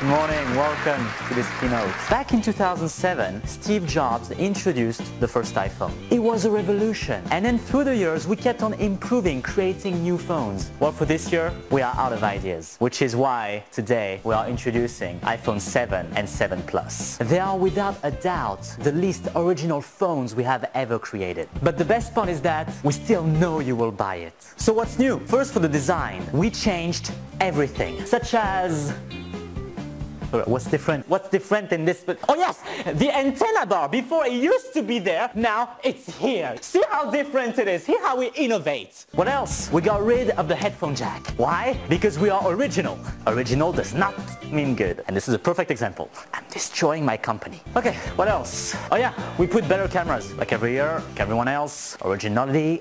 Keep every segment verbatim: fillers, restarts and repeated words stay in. Good morning, welcome to this keynote. Back in two thousand seven, Steve Jobs introduced the first iPhone. It was a revolution. And then through the years, we kept on improving, creating new phones. Well, for this year, we are out of ideas, which is why today we are introducing iPhone seven and seven Plus. They are without a doubt the least original phones we have ever created. But the best part is that we still know you will buy it. So what's new? First, for the design, we changed everything, such as... What's different? What's different in this? But oh yes! The antenna bar! Before it used to be there, now it's here! See how different it is! See how we innovate! What else? We got rid of the headphone jack. Why? Because we are original. Original does not mean good. And this is a perfect example. I'm destroying my company. Okay, what else? Oh yeah, we put better cameras. Like every year, like everyone else. Originality.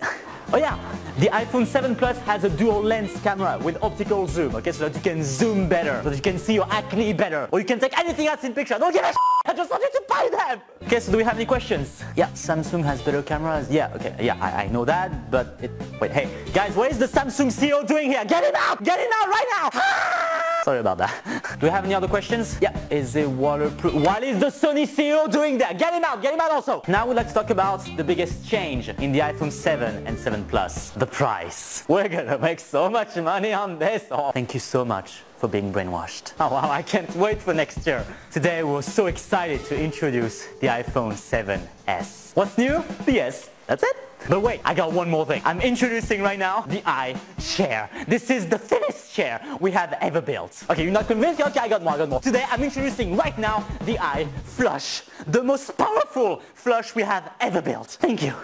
Oh yeah, the iPhone seven Plus has a dual lens camera with optical zoom, okay, so that you can zoom better, so that you can see your acne better, or you can take anything else in picture. Don't give a shit! I just want you to buy them! Okay, so do we have any questions? Yeah, Samsung has better cameras. Yeah, okay, yeah, I, I know that, but it... Wait, hey, guys, what is the Samsung C E O doing here? Get it out! Get it out right now! Ah! Sorry about that. Do we have any other questions? Yeah, is it waterproof? What is the Sony C E O doing there? Get him out! Get him out also! Now we'd like to talk about the biggest change in the iPhone seven and seven Plus. The price. We're gonna make so much money on this. Oh, thank you so much for being brainwashed. Oh wow, I can't wait for next year. Today we're so excited to introduce the iPhone seven S. What's new? The S. That's it. But wait, I got one more thing. I'm introducing right now the iChair. This is the thinnest chair we have ever built. Okay, you're not convinced? Okay, I got more, I got more. Today, I'm introducing right now the iFlush, the most powerful flush we have ever built. Thank you.